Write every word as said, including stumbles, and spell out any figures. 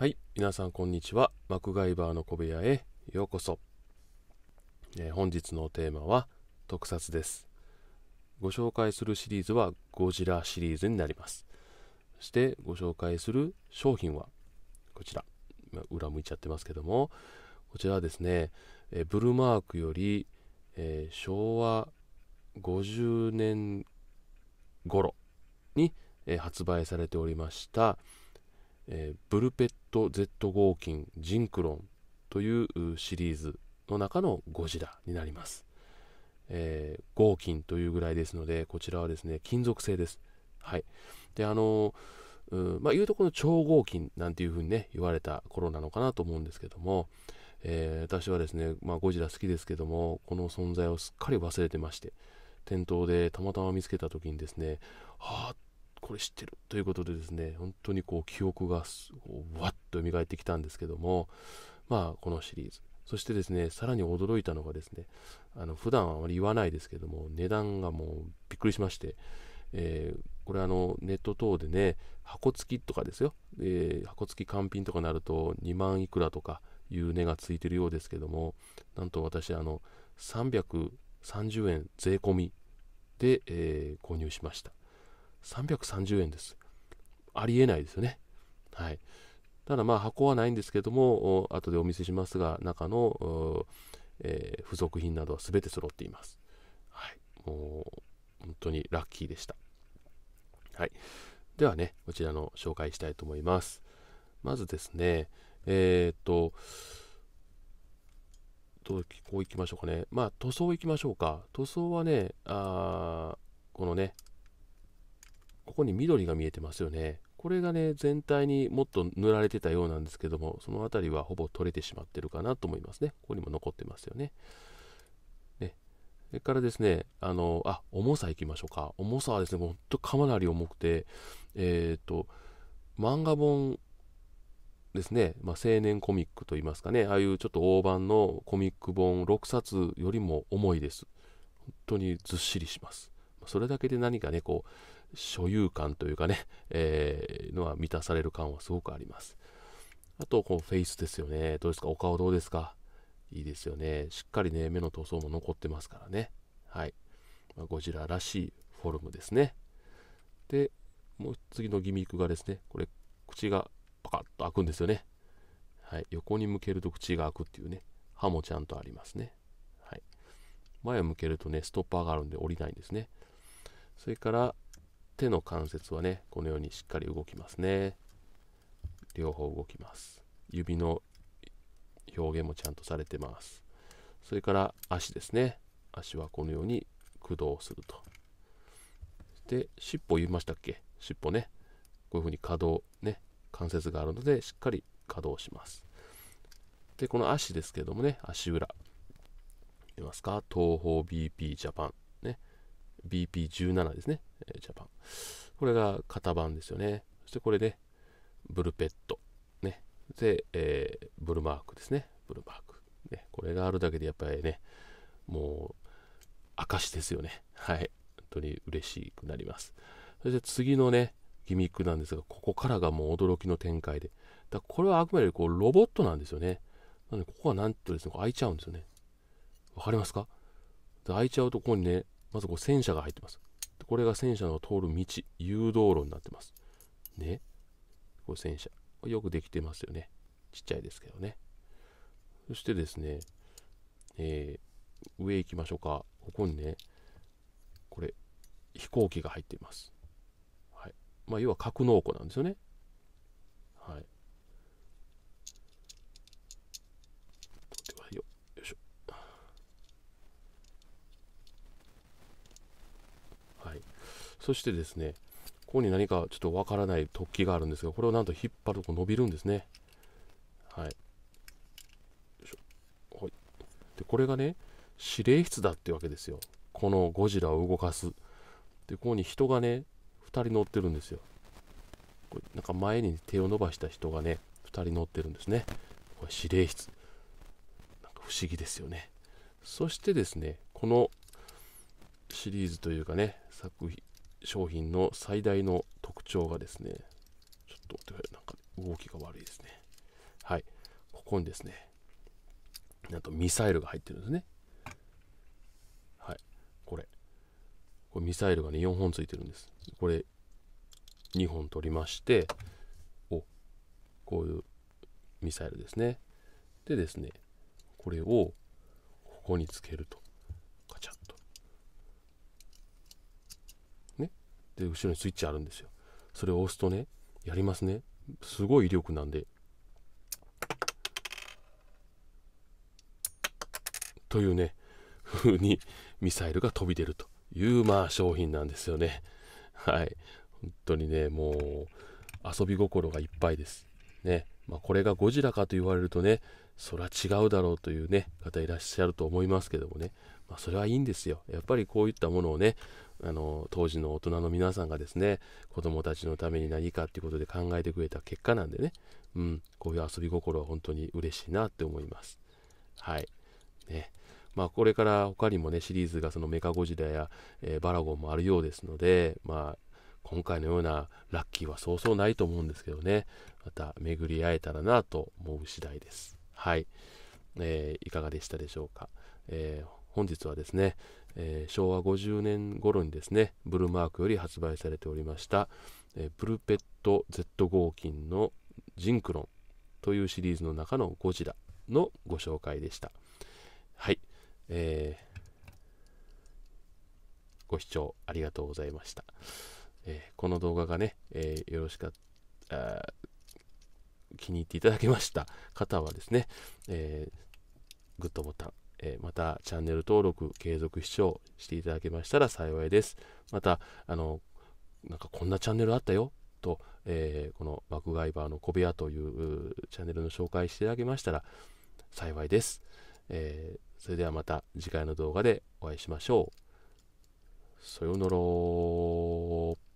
はい、皆さんこんにちは。マクガイバーの小部屋へようこそ。えー、本日のテーマは特撮です。ご紹介するシリーズはゴジラシリーズになります。そしてご紹介する商品はこちら、まあ、裏向いちゃってますけども、こちらはですね、えー、ブルマークより、えー、昭和ごじゅうねん頃に、えー、発売されておりましたえー、ブルペット Z 合金ジンクロンというシリーズの中のゴジラになります。えー、合金というぐらいですので、こちらはですね金属製です。はい、であのー、まあいうとこの超合金なんていうふうにね言われた頃なのかなと思うんですけども、えー、私はですね、まあ、ゴジラ好きですけども、この存在をすっかり忘れてまして、店頭でたまたま見つけた時にですね、はあこれ知ってるということでですね、本当にこう記憶がわっと蘇ってきたんですけども、まあこのシリーズ、そしてですねさらに驚いたのがですね、あの普段はあまり言わないですけども、値段がもうびっくりしまして、えー、これあのネット等でね箱付きとかですよ、えー、箱付き完品とかなるとにまんいくらとかいう値がついてるようですけども、なんと私あのさんびゃくさんじゅうえん税込みで、えー、購入しました。さんびゃくさんじゅうえんです。ありえないですよね。はい、ただまあ箱はないんですけども、後でお見せしますが、中の、えー、付属品などは全て揃っています。はい、もう本当にラッキーでした。はい、ではねこちらの紹介したいと思います。まずですね、えー、っとどうこういきましょうかね。まあ塗装いきましょうか。塗装はね、あこのねここに緑が見えてますよね。これがね全体にもっと塗られてたようなんですけども、その辺りはほぼ取れてしまってるかなと思いますね。ここにも残ってますよね。ねそれからですね、あのあ重さいきましょうか。重さはですねほんとかなり重くて、えっと漫画本ですね、まあ、青年コミックといいますかね、ああいうちょっと大判のコミック本ろくさつよりも重いです。本当にずっしりします。それだけで何かねこう所有感というかね、えー、のは満たされる感はすごくあります。あと、こうフェイスですよね。どうですか？お顔どうですか？いいですよね。しっかりね、目の塗装も残ってますからね。はい。まあ、ゴジラらしいフォルムですね。で、もう次のギミックがですね、これ、口がパカッと開くんですよね。はい。横に向けると口が開くっていうね、歯もちゃんとありますね。はい。前を向けるとね、ストッパーがあるんで降りないんですね。それから、手の関節はねこのようにしっかり動きますね。両方動きます。指の表現もちゃんとされてます。それから足ですね。足はこのように駆動すると。で尻尾言いましたっけ。尻尾ねこういう風に可動ね関節があるのでしっかり可動します。でこの足ですけどもね、足裏見ますか。東宝 ビーピー ジャパンね、ビーピーじゅうなな ですね、ジャパン。これが型番ですよね。そしてこれで、ね、ブルペット。ね、で、えー、ブルマークですね。ブルマーク、ね。これがあるだけでやっぱりね、もう、証ですよね。はい。本当に嬉しくなります。そして次のね、ギミックなんですが、ここからがもう驚きの展開で。だこれはあくまでこうロボットなんですよね。なので、ここはなんとですね、開いちゃうんですよね。わかりますか？開いちゃうと、ここにね、まずこう戦車が入ってます。これが戦車の通る道、誘導路になってます。ね。これ戦車。よくできてますよね。ちっちゃいですけどね。そしてですね、えー、上行きましょうか。ここにね、これ、飛行機が入っています。はい。まあ、要は格納庫なんですよね。はい。そしてですね、ここに何かちょっとわからない突起があるんですが、これをなんと引っ張ると伸びるんですね。はい。よいしょ。はい。で、これがね、指令室だってわけですよ。このゴジラを動かす。で、ここに人がね、ふたり乗ってるんですよ。これなんか前に手を伸ばした人がね、ふたり乗ってるんですね。これ指令室。なんか不思議ですよね。そしてですね、このシリーズというかね、作品、商品の最大の特徴がですね、ちょっと待ってください。なんか動きが悪いですね。ここにですね、なんとミサイルが入ってるんですね。はい、これ。これミサイルがね、よんほんついてるんです。これ、にほん取りまして、お、こういうミサイルですね。でですね、これをここにつけると。カチャッと。ね。で、後ろにスイッチあるんですよ。それを押すとね、やりますね。すごい威力なんで。というね、ふうにミサイルが飛び出るという、まあ、商品なんですよね。はい。本当にね、もう、遊び心がいっぱいです。ね。まあ、これがゴジラかと言われるとね、それは違うだろうというね、方いらっしゃると思いますけどもね、まあ、それはいいんですよ。やっぱりこういったものをね、あの、当時の大人の皆さんがですね、子供たちのために何かっていうことで考えてくれた結果なんでね、うん、こういう遊び心は本当に嬉しいなって思います。はい。ね。まあ、これから他にもね、シリーズがそのメカゴジラや、えー、バラゴンもあるようですので、まあ、今回のようなラッキーはそうそうないと思うんですけどね、また巡り会えたらなと思う次第です。はい、えー、いかがでしたでしょうか。えー、本日はですね、えー、昭和ごじゅうねん頃にですね、ブルマークより発売されておりました、えー、プルペット ゼット 合金のジンクロンというシリーズの中のゴジラのご紹介でした。はい、えー、ご視聴ありがとうございました。えー、この動画がね、えー、よろしかった、気に入っていただけました方はですね、えー、グッドボタン、えー、またチャンネル登録、継続視聴していただけましたら幸いです。また、あの、なんかこんなチャンネルあったよと、えー、このマクガイバーの小部屋というチャンネルの紹介していただけましたら幸いです。えー、それではまた次回の動画でお会いしましょう。さようなら。